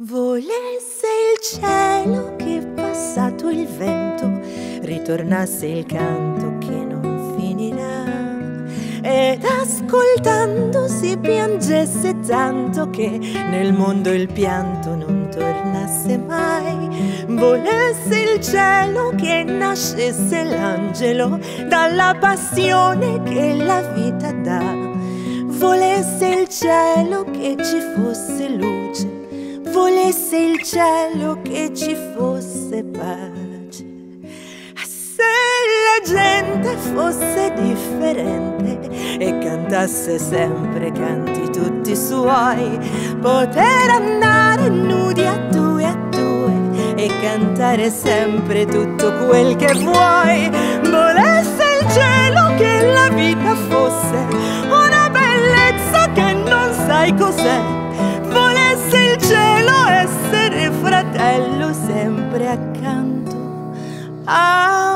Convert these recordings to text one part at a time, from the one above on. Volesse il cielo che passato il vento ritornasse il canto che non finirà, ed ascoltando si piangesse tanto che nel mondo il pianto non tornasse mai. Volesse il cielo che nascesse l'angelo dalla passione che la vita dà. Volesse il cielo che ci fosse luce, volesse il cielo che ci fosse pace. Se la gente fosse differente e cantasse sempre canti tutti suoi, poter andare nudi a due e cantare sempre tutto quel che vuoi. Volesse il cielo che la vita fosse una bellezza che non sai cos'è. Fratello sempre accanto a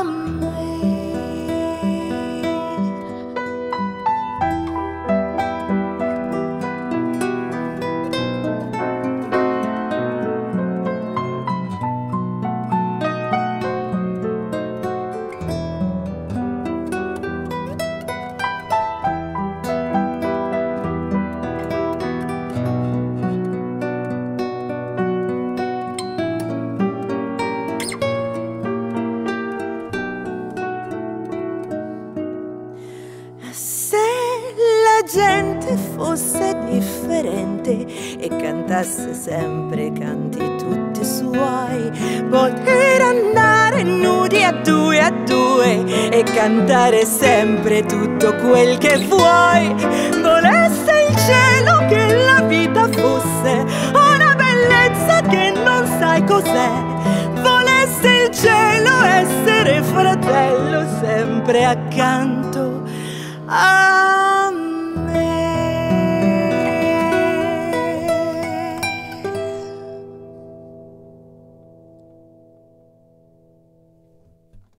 gente fosse differente e cantasse sempre canti tutti suoi, poter andare nudi a due e cantare sempre tutto quel che vuoi. Volesse il cielo che la vita fosse una bellezza che non sai cos'è. Volesse il cielo essere fratello sempre accanto a